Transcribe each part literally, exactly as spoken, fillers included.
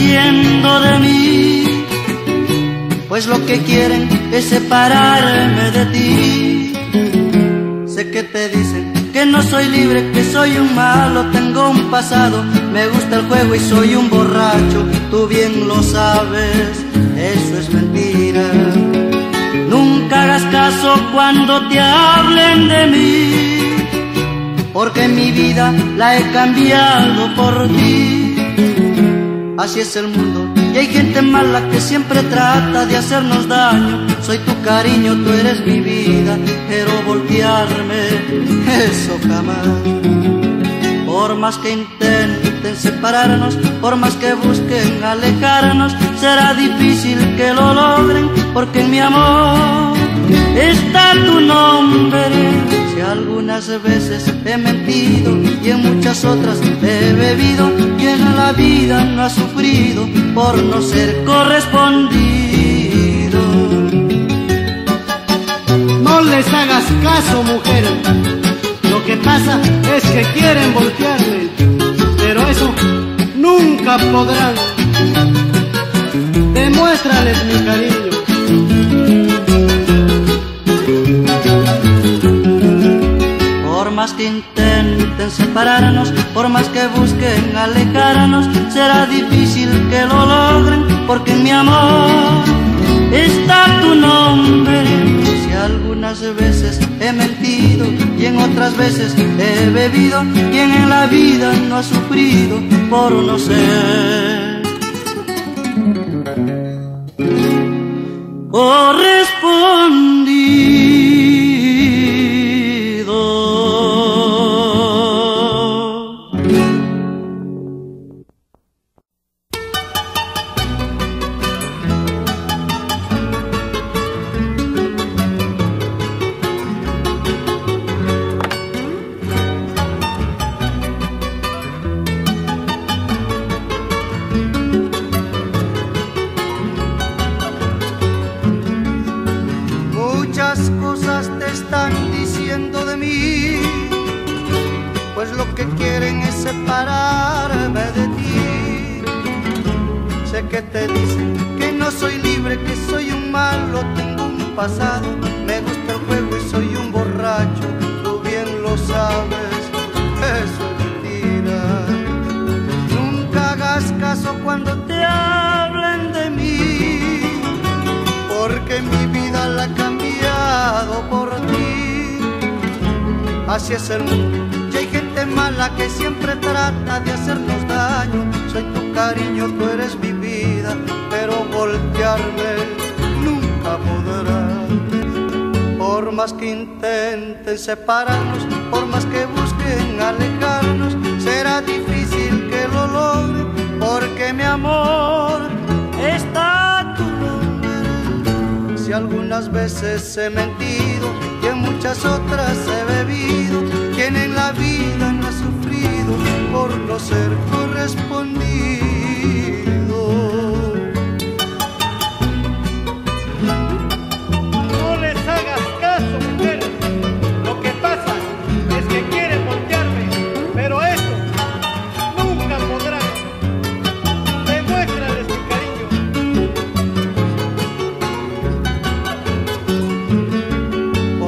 haciendo de mí, pues lo que quieren es separarme de ti. Sé que te dicen que no soy libre, que soy un malo, tengo un pasado, me gusta el juego y soy un borracho, tú bien lo sabes, eso es mentira. Nunca hagas caso cuando te hablen de mí, porque mi vida la he cambiado por ti. Así es el mundo y hay gente mala que siempre trata de hacernos daño. Soy tu cariño, tú eres mi vida, pero voltearme, eso jamás. Por más que intenten separarnos, por más que busquen alejarnos, será difícil que lo logren, porque en mi amor está tu nombre. Algunas veces he mentido y en muchas otras he bebido, y en la vida no ha sufrido por no ser correspondido. No les hagas caso, mujer, lo que pasa es que quieren voltearme, pero eso nunca podrán. Demuéstrales mi cariño. Por más que intenten separarnos, por más que busquen alejarnos, será difícil que lo logren, porque en mi amor está tu nombre. Si algunas veces he mentido y en otras veces he bebido, quien en la vida no ha sufrido por no ser correspondido. Separarnos, por más que busquen alejarnos, será difícil que lo logren, porque mi amor está tu nombre. Si algunas veces he mentido y en muchas otras he bebido, quien en la vida no ha sufrido por no ser correspondido.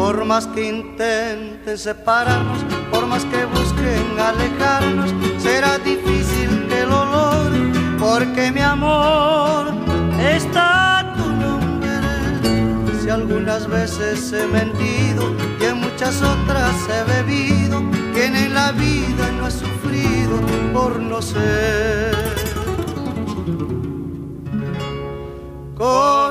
Por más que intenten separarnos, por más que busquen alejarnos, será difícil que lo logren, porque mi amor está tu nombre. Si algunas veces he mentido y en muchas otras he bebido, quien en la vida no ha sufrido por no ser. Con